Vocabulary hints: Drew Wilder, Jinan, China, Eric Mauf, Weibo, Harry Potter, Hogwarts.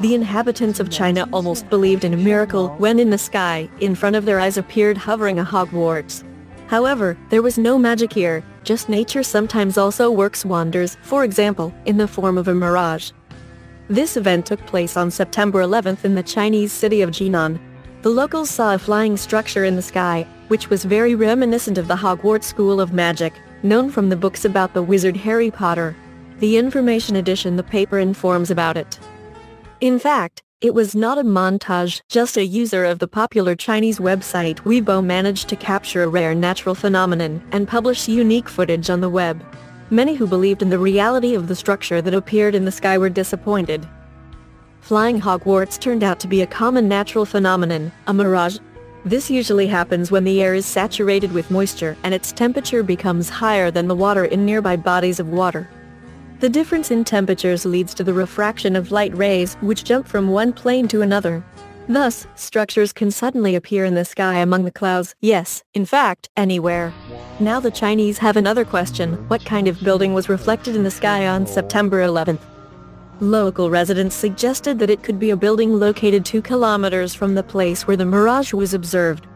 The inhabitants of China almost believed in a miracle when in the sky, in front of their eyes appeared hovering a Hogwarts. However, there was no magic here, just nature sometimes also works wonders, for example, in the form of a mirage. This event took place on September 11th in the Chinese city of Jinan. The locals saw a flying structure in the sky, which was very reminiscent of the Hogwarts School of Magic, known from the books about the wizard Harry Potter. The information edition the paper informs about it. In fact, it was not a montage, just a user of the popular Chinese website Weibo managed to capture a rare natural phenomenon and publish unique footage on the web. Many who believed in the reality of the structure that appeared in the sky were disappointed. Flying Hogwarts turned out to be a common natural phenomenon, a mirage. This usually happens when the air is saturated with moisture and its temperature becomes higher than the water in nearby bodies of water. The difference in temperatures leads to the refraction of light rays which jump from one plane to another. Thus, structures can suddenly appear in the sky among the clouds, yes, in fact, anywhere. Now the Chinese have another question, what kind of building was reflected in the sky on September 11th? Local residents suggested that it could be a building located 2 kilometers from the place where the mirage was observed.